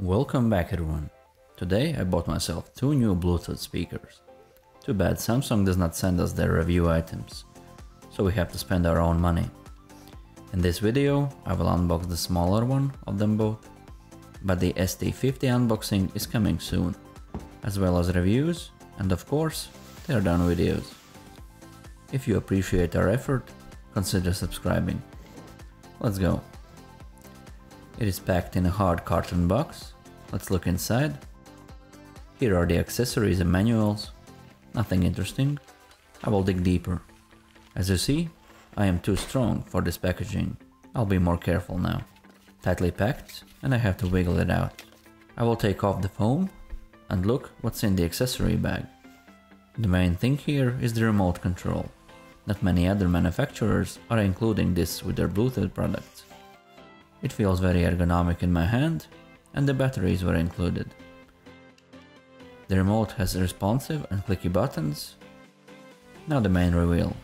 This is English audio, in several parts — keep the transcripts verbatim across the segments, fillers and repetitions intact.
Welcome back everyone. Today I bought myself two new Bluetooth speakers. Too bad Samsung does not send us their review items, so we have to spend our own money. In this video I will unbox the smaller one of them both, but the S T fifty unboxing is coming soon, as well as reviews and of course teardown videos. If you appreciate our effort, consider subscribing. Let's go. It is packed in a hard carton box. Let's look inside. Here are the accessories and manuals. Nothing interesting. I will dig deeper. As you see, I am too strong for this packaging. I'll be more careful now. Tightly packed, and I have to wiggle it out. I will take off the foam and look what's in the accessory bag. The main thing here is the remote control. Not many other manufacturers are including this with their Bluetooth products. It feels very ergonomic in my hand, and the batteries were included. The remote has responsive and clicky buttons. Now the main reveal.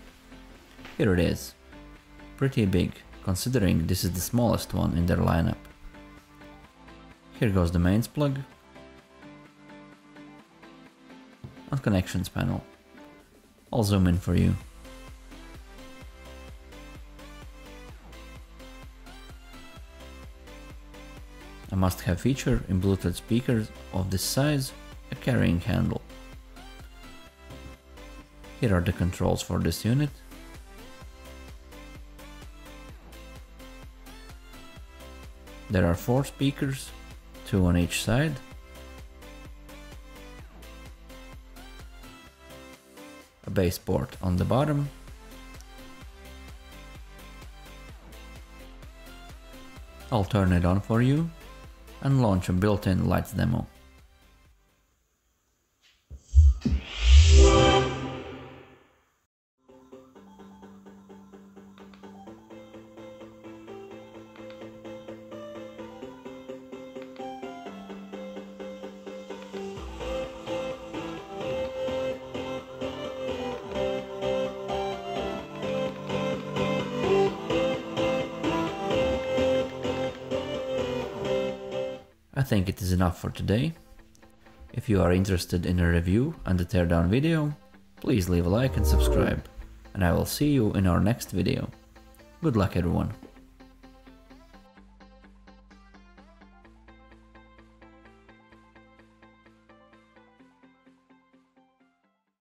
Here it is. Pretty big, considering this is the smallest one in their lineup. Here goes the mains plug and connections panel. I'll zoom in for you. A must-have feature in Bluetooth speakers of this size, a carrying handle. Here are the controls for this unit. There are four speakers, two on each side. A bass port on the bottom. I'll turn it on for you and launch a built-in lights demo. I think it is enough for today. If you are interested in a review and a teardown video, please leave a like and subscribe, and I will see you in our next video. Good luck everyone!